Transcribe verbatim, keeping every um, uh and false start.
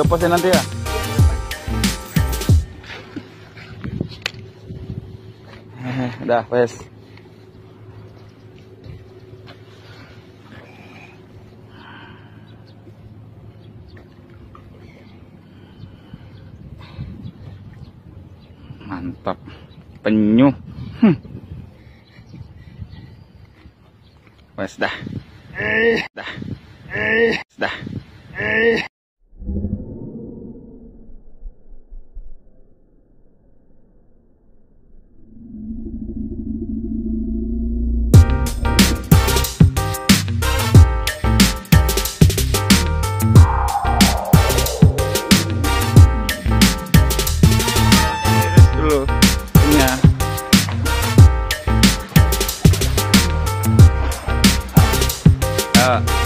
dilepasin nanti ya. Udah, wes. Mantap. Penyu. Hm. Wes dah. Eh, dah. Eh, dah. Eh. Yeah.